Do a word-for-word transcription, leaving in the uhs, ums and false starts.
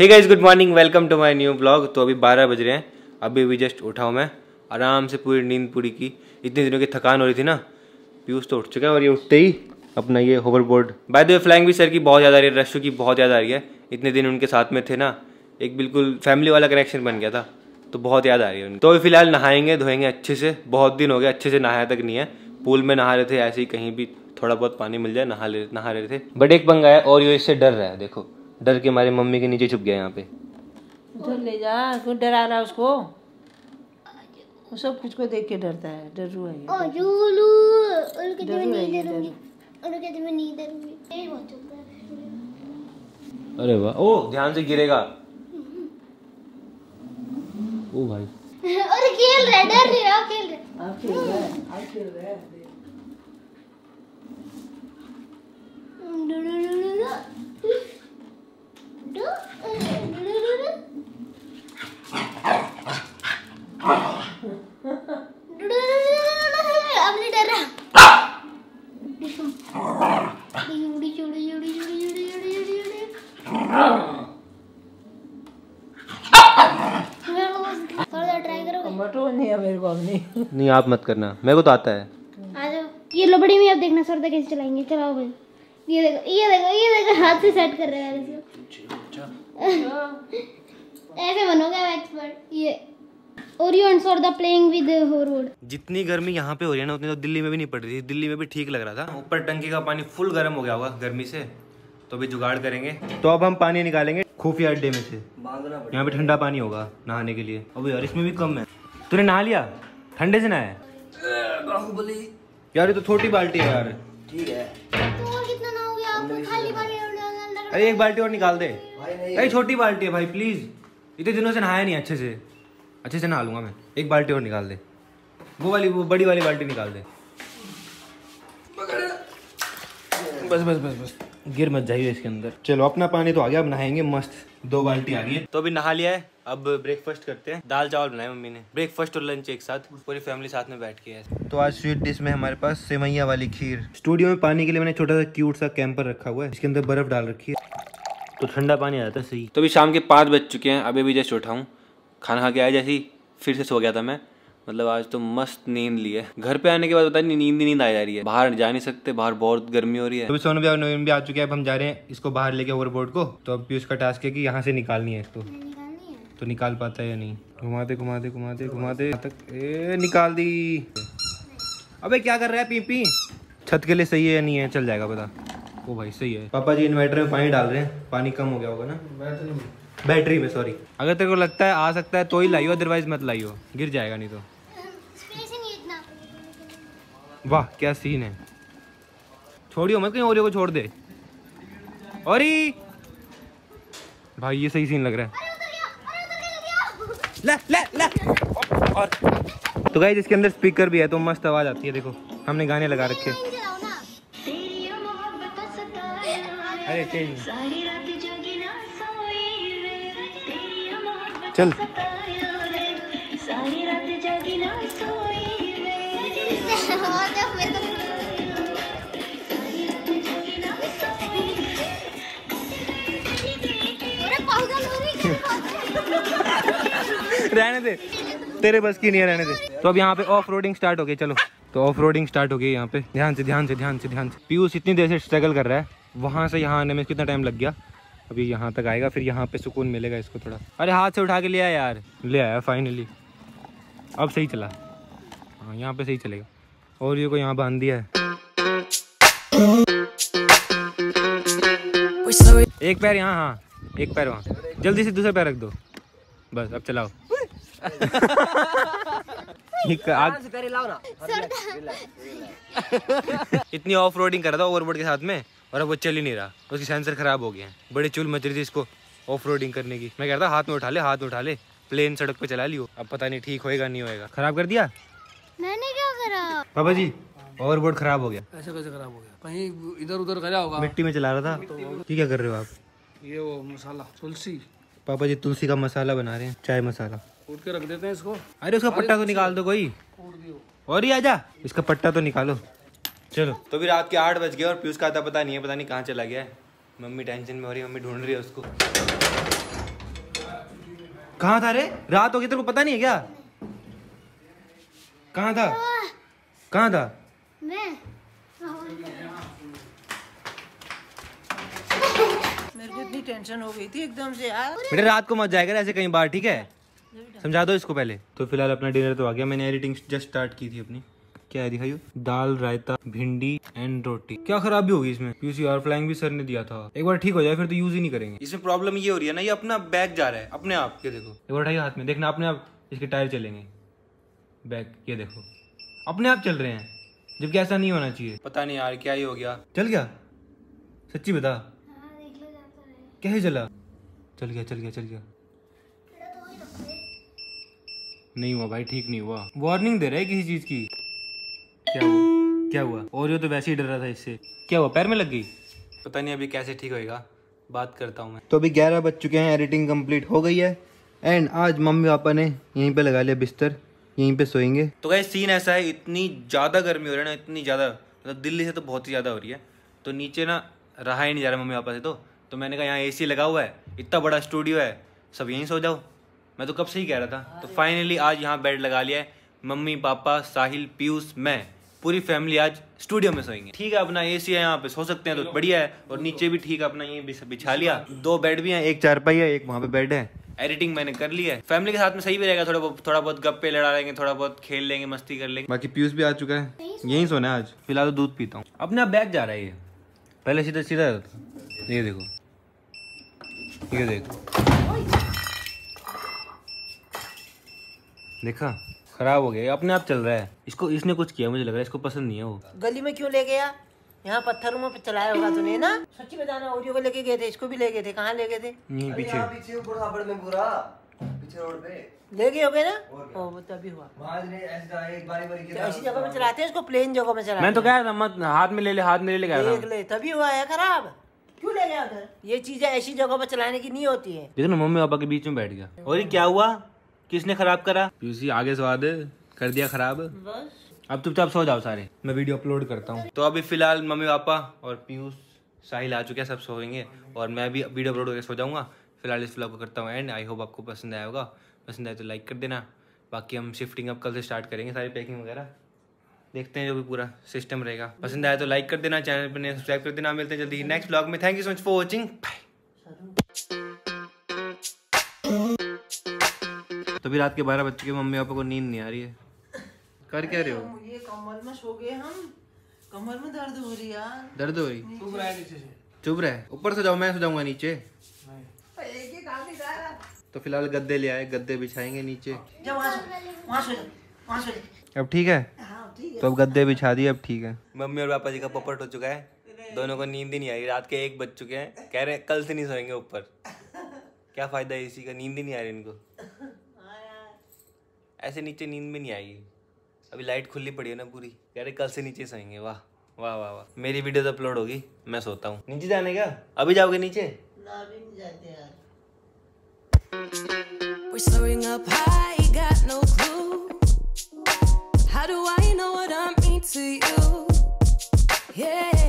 Hey guys, good morning, welcome to my new blog. तो अभी बारह बज रहे हैं, अभी भी जस्ट उठा हूँ मैं, आराम से पूरी नींद पूरी की। इतने दिनों की थकान हो रही थी ना। पीयूष तो उठ चुका है और ये उठते ही अपना ये hover board, by the way flying भी सर की बहुत ज़्यादा आ रही है, रश्यू की बहुत ज़्यादा आ रही है। इतने दिन उनके साथ में थे ना, एक बिल्कुल फैमिली वाला कनेक्शन बन गया था, तो बहुत याद आ रही है उनकी। तो अभी फिलहाल नहाएंगे धोएंगे अच्छे से, बहुत दिन हो गया अच्छे से नहाया तक नहीं है। पूल में नहा रहे थे, ऐसे ही कहीं भी थोड़ा बहुत पानी मिल जाए नहा ले नहा रहे थे। बट एक पंगा है और ये इससे डर रहा है, देखो डर के मारे मम्मी के नीचे छुप गया। यहाँ पे उधर ले जा, क्यों डरा रहा है उसको? वो सब कुछ को देख के डरता है, डरू है ये। अरे वाह, ओ ध्यान से गिरेगा। ओ भाई और खेल रहा है, डर नहीं रहा, खेल रहा है, खेल रहा है, आप खेल रहा है। डू डू डू डू डू डू डू अब नहीं डर रहा। चूड़ी चूड़ी चूड़ी चूड़ी चूड़ी चूड़ी नहीं, मेरे को नहीं नहीं आप मत करना, मेरे को तो आता है। ये लबड़ी में आप देखना सरदा कैसे चलाएंगे। चलाओ भाई, ये देखो ये देखो ये देखो, हाथ से सेट कर रहे हैं इसको। ऐसे बनोगे आप एक्सपर्ट। ये Oreo and Sarda playing with Horwood. जितनी गर्मी यहाँ पे हो रही है ना, उतनी तो दिल्ली में भी नहीं पड़ रही थी। दिल्ली में भी ठीक लग रहा था। ऊपर टंकी का पानी फुल गर्म हो गया होगा गर्मी से, तो अभी जुगाड़ करेंगे। तो अब हम पानी निकालेंगे खुफिया अड्डे में से, यहाँ पे ठंडा पानी होगा नहाने के लिए। अब यार इसमें भी कम है। तूने नहा लिया? ठंडे से नहा है बाहुबली। यार ये तो छोटी बाल्टी है यार। ठीक है, तो और कितना नहाओगे आप? खाली बाल्टी। अरे एक बाल्टी और निकाल दे भाई, छोटी बाल्टी है भाई प्लीज। इतने दिनों से नहाया नहीं, अच्छे से अच्छे से नहा लूंगा मैं। एक बाल्टी और निकाल दे, वो वाली वो बड़ी वाली बाल्टी निकाल दे। बस बस बस बस, गिर मत जाइए इसके अंदर। चलो अपना पानी तो आ गया, अब नहाएंगे मस्त। दो बाल्टी आ गई है, तो अभी नहा लिया है। अब ब्रेकफास्ट करते हैं, दाल चावल बनाए मम्मी ने। ब्रेकफास्ट और लंच एक साथ, पूरी फैमिली साथ में बैठ के है। तो आज स्वीट डिश में हमारे पास सेवैया वाली खीर। स्टूडियो में पानी के लिए मैंने छोटा सा क्यूट सा कैंपर रखा हुआ है, इसके अंदर बर्फ डाल रखी है, तो ठंडा पानी आ जाता है सही। तो अभी शाम के पाँच बज चुके हैं, अभी भी जैसे उठा हूँ, खाना खा के आया, जैसे फिर से सो गया था मैं। मतलब आज तो मस्त नींद ली है। घर पे आने के बाद पता नहीं नींद ही नींद आ जा रही है। बाहर जा नहीं सकते, बाहर बहुत गर्मी हो रही है। तो सोनू भी और नवीन भी आ चुके हैं। अब हम जा रहे हैं इसको बाहर लेके ओवरबोर्ड को। तो अब पीयूष का टास्क है कि यहाँ से निकालनी है इसको, निकालनी है। तो निकाल पाता है या नहीं? घुमाते घुमाते घुमाते घुमाते तक ए निकाल दी। अबे क्या कर रहा है पी पी? छत के लिए सही है या नहीं है, चल जाएगा पता। ओ भाई सही है। पापा जी इन्वर्टर में पानी डाल रहे हैं, पानी कम हो गया होगा ना बैटरी में, सॉरी। अगर तेरे को लगता है आ सकता है तो ही लाइयो, अदरवाइज मत लाइयो, गिर जाएगा नहीं तो। स्पेस ही नहीं इतना। वाह क्या सीन है। छोड़ियो मत कहीं, ओरियो को छोड़ दे। और भाई ये सही सीन लग रहा है। ले ले ले। और तो गाइस इसके अंदर स्पीकर भी है, तो मस्त आवाज आती है। देखो हमने गाने लगा रखे। अरे तेरी चल रहने दे, तेरे बस की नहीं है, रहने दे। तो अब यहाँ पे ऑफ रोडिंग स्टार्ट हो गई। चलो तो ऑफ रोडिंग स्टार्ट हो गई। यहाँ पे ध्यान से ध्यान से ध्यान से ध्यान से। पीयूष इतनी देर से स्ट्रगल कर रहा है, वहाँ से यहाँ आने में कितना टाइम लग गया। अभी यहाँ तक आएगा, फिर यहाँ पे सुकून मिलेगा इसको थोड़ा। अरे हाथ से उठा के लिया यार, ले आया फाइनली। अब सही चला, हाँ यहाँ पे सही चलेगा। और ये को यहाँ बांध दिया है। एक पैर यहाँ, हाँ एक पैर वहाँ, जल्दी से दूसरा पैर रख दो, बस अब चलाओ। आग इतनी ऑफ रोडिंग कर रहा था ओवरबोर्ड के साथ में, और अब वो चल ही नहीं रहा, उसकी सेंसर खराब हो गया है। बड़ी चूल मच रही थी इसको ऑफ रोडिंग करने की। मैं कह रहा था हाथ में उठा ले, हाथ में उठा ले, प्लेन सड़क पे चला लियो। अब पता नहीं ठीक होएगा नहीं होएगा। खराब कर दिया मैंने, क्या करा पापा जी? ओवरबोर्ड खराब हो गया। ऐसे कैसे खराब हो गया? कहीं इधर उधर गया होगा, मिट्टी में चला रहा था। ये क्या कर रहे हो आप? ये वो मसाला तुलसी, पापा जी तुलसी का मसाला बना रहे हैं, चाय मसाला। कूट के रख देते हैं इसको। अरे उसका पट्टा तो निकाल दो कोई, और ही आजा, इसका पट्टा तो निकालो। चलो तो फिर रात के आठ बज गए और पीयूष का आता पता नहीं है, पता नहीं कहाँ चला गया है। मम्मी टेंशन में हो रही है, मम्मी ढूंढ रही है उसको। कहाँ था रे? रात हो गई, तेरे को पता नहीं है क्या? कहाँ था? कहाँ था? मैं मेरे को इतनी टेंशन हो गई थी एकदम से यार। बेटा रात को मत जाया कर ऐसे कहीं बार, ठीक है? समझा दो इसको पहले। तो फिलहाल अपना डिनर तो आ गया। मैंने एडिटिंग जस्ट स्टार्ट की थी अपनी। क्या है दिखाइयो? दाल, रायता, भिंडी एंड रोटी। क्या खराबी होगी इसमें? पीसीआर फ्लाइंग भी सर ने दिया था। एक बार ठीक हो जाए फिर तो यूज ही नहीं करेंगे। इसमें प्रॉब्लम ये हो रही है ना, ये अपना बैग जा रहा है अपने आप। ये देखो, एक बार उठाइए हाथ में, देखना अपने आप इसके टायर चलेंगे। बैग ये देखो अपने आप चल रहे हैं, जबकि ऐसा नहीं होना चाहिए। पता नहीं यार क्या ही हो गया। चल गया? सच्ची बता। कैसे चला? चल गया, चल गया, चल गया। नहीं हुआ भाई, ठीक नहीं हुआ। वार्निंग दे रहा है किसी चीज की। क्या हुआ? क्या हुआ? और ये तो वैसे ही डर रहा था इससे। क्या हुआ? पैर में लग गई? पता नहीं अभी कैसे ठीक होएगा, बात करता हूँ मैं। तो अभी ग्यारह बज चुके हैं, एडिटिंग कंप्लीट हो गई है एंड आज मम्मी पापा ने यहीं पे लगा लिया बिस्तर, यहीं पे सोएंगे। तो गाइस सीन ऐसा है, इतनी ज़्यादा गर्मी हो रही है ना, इतनी ज़्यादा, मतलब दिल्ली से तो बहुत ही ज़्यादा हो रही है। तो नीचे ना रहा ही नहीं जा रहा मम्मी पापा से। तो तो मैंने कहा यहाँ ए सी लगा हुआ है, इतना बड़ा स्टूडियो है, सब यहीं सो जाओ। मैं तो कब से ही कह रहा था। तो फाइनली आज यहाँ बेड लगा लिया है, मम्मी पापा, साहिल, पीयूष, मैं, पूरी फैमिली आज स्टूडियो में सोएंगे। ठीक है, अपना एसी है यहाँ पे, सो सकते हैं तो बढ़िया है। और नीचे भी ठीक है, अपना ये बिछा लिया। दो बेड भी हैं, एक चारपाई है, एक वहाँ पे बेड है। एडिटिंग मैंने कर ली है। फैमिली के साथ में सही भी रहेगा, थोड़ा बहुत थोड़ा बहुत गप्पे लड़ा लेंगे, थोड़ा बहुत खेल लेंगे, मस्ती कर लेंगे। बाकी पीयूष भी आ चुका है, यहीं सोना है आज। फिलहाल तो दूध पीता हूँ। अपना बैग जा रहा है ये, पहले सीधा सीधा रहता। ये देखो, ये देखो, देखा खराब हो गया, अपने आप चल रहा है। इसको इसने कुछ किया, मुझे लग रहा है इसको पसंद नहीं है। वो गली में क्यों ले गया? यहाँ पत्थरों में चलाया होगा तूने ना। सच्ची बताना, ओरियो को लेके गए थे, इसको भी ले गए थे। कहाँ ले गए थे? नहीं, पीछे पीछे पीछे रोड पे ले गए हो गए ना। वो तभी हुआ ऐसी जगह में चलाते हैं इसको, प्लेन जगह में चला। मैं तो कह रहा था हाथ में ले ले, हाथ में ले ले, तभी हुआ है खराब। क्यों ले गया उधर? ये चीजें ऐसी जगह पर चलाने की नहीं होती है। देखो ना मम्मी पापा के बीच में बैठ गया। और ये क्या हुआ? किसने खराब करा? पीयूसी आगे स्वाद कर दिया खराब। अब चुपचाप सो जाओ सारे, मैं वीडियो अपलोड करता हूँ। तो अभी फिलहाल मम्मी पापा और पीयूष, साहिल आ चुके हैं, सब सोएंगे और मैं भी वीडियो अपलोड करके सो जाऊँगा। फिलहाल इस व्लॉग को करता हूँ एंड। आई होप आपको पसंद आया होगा। पसंद आए तो लाइक कर देना। बाकी हम शिफ्टिंग अब कल से स्टार्ट करेंगे, सारी पैकिंग वगैरह देखते हैं, जो भी पूरा सिस्टम रहेगा। पसंद आया तो लाइक कर देना, चैनल पर सब्सक्राइब कर देना। मिलते हैं जल्दी नेक्स्ट व्लॉग में। Thank you so much for watching. तभी रात के बारह बज चुके हैं, मम्मी पापा को नींद नहीं आ रही है। कर क्या रहे हो? ये कमर में सो गए हम, कमर में दर्द हो रही यार। दर्द हो रही? चुभ रहा है नीचे से। चुभ रहा है? ऊपर से जाओ, मैं सो जाऊंगा नीचे। एक ही काम दिखा रहा। तो फिलहाल गद्दे ले आए, गद्दे बिछाएंगे नीचे। जा वहां सो, वहां सो, वहां सो। अब ठीक है? हां ठीक है। तो अब गद्दे बिछा दिए, अब ठीक है। मम्मी और पापा जी का पपट हो चुका है, दोनों को नींद ही नहीं आ रही। रात के एक बज चुके हैं, कह रहे हैं कल से नहीं सोएंगे ऊपर। क्या फायदा है इसी का, नींद ही नहीं आ रही इनको। ऐसे नीचे नींद में नहीं आएगी। अभी लाइट खुली पड़ी है ना पूरी, कह रहे कल से नीचे सोएंगे। वाह वाह वाह वाह। मेरी वीडियो तो अपलोड होगी, मैं सोता हूँ। नीचे जाने का? अभी जाओगे नीचे? ना अभी नहीं जाते यार। We're soaring up high, got no clue. How do I know what I'm into you? Yeah.